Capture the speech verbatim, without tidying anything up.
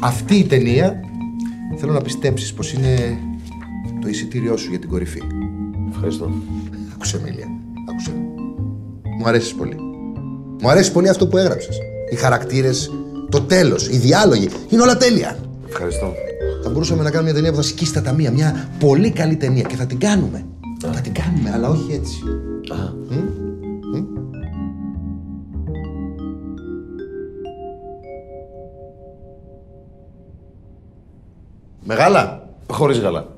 Αυτή η ταινία θέλω να πιστέψεις πως είναι το εισιτήριό σου για την κορυφή. Ευχαριστώ. Άκουσε, Εμίλια. Άκουσε. Μου αρέσεις πολύ. Μου αρέσει πολύ αυτό που έγραψες. Οι χαρακτήρες, το τέλος, οι διάλογοι. Είναι όλα τέλεια. Ευχαριστώ. Θα μπορούσαμε να κάνουμε μια ταινία που θα σκίσει τα ταμεία. Μια πολύ καλή ταινία. Και θα την κάνουμε. Α. Θα την κάνουμε, αλλά όχι έτσι. Α. Μ? Με γάλα. Χωρίς γάλα.